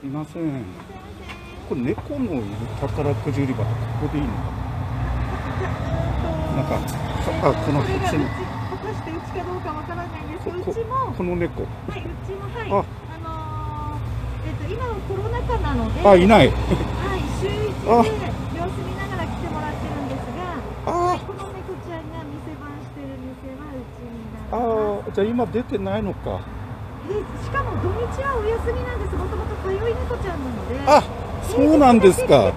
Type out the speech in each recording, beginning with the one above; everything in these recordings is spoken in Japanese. すいません。これ猫のいる宝くじ売り場ってここでいいのかな。なんかあこのこっちの。果たしてうちかどうかわからないんですけど、うちもこの猫。はい、うちもはい。今はコロナ禍なので。あいない。はい、週一で様子見ながら来てもらってるんですが、この猫ちゃんが店番してる店はうちになります。ああ、じゃあ今出てないのか。しかも土日はお休みなんです。もともと通い猫ちゃんなので。あ、そうなんですか。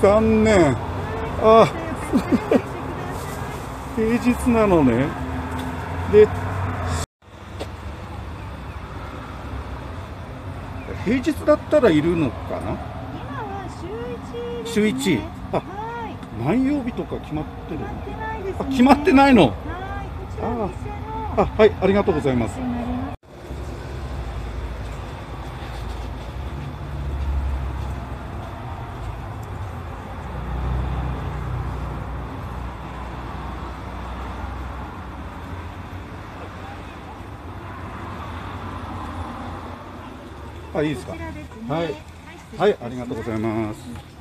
残念。あ、平日なのね。で、平日だったらいるのかな。今は週一ですね。週一。あ、何曜日とか決まってるの？決まってないですね。あ、決まってないの。ああ。あ、はい、ありがとうございます。あ、いいですか。はい、はい、ありがとうございます。